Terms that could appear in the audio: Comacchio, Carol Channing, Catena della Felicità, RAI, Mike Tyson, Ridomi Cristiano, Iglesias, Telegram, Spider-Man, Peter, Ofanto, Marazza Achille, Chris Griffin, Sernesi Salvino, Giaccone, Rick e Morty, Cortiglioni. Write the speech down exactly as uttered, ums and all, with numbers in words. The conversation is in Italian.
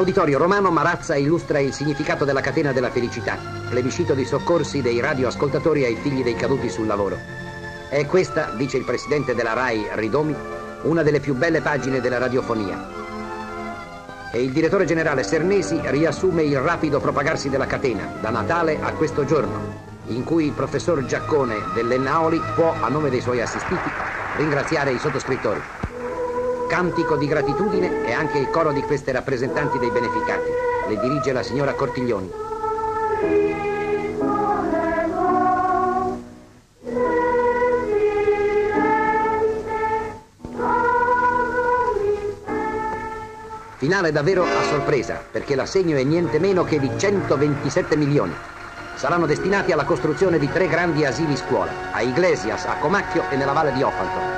Auditorio romano Marazza illustra il significato della Catena della Felicità, plebiscito di soccorsi dei radioascoltatori ai figli dei caduti sul lavoro. È questa, dice il presidente della RAI, Ridomi, una delle più belle pagine della radiofonia. E il direttore generale Sernesi riassume il rapido propagarsi della catena, da Natale a questo giorno, in cui il professor Giaccone dell'Ennaoli può, a nome dei suoi assistiti, ringraziare i sottoscrittori. Cantico di gratitudine è anche il coro di queste rappresentanti dei beneficati. Le dirige la signora Cortiglioni. Finale davvero a sorpresa, perché l'assegno è niente meno che di centoventisette milioni. Saranno destinati alla costruzione di tre grandi asili scuola, a Iglesias, a Comacchio e nella valle di Ofanto.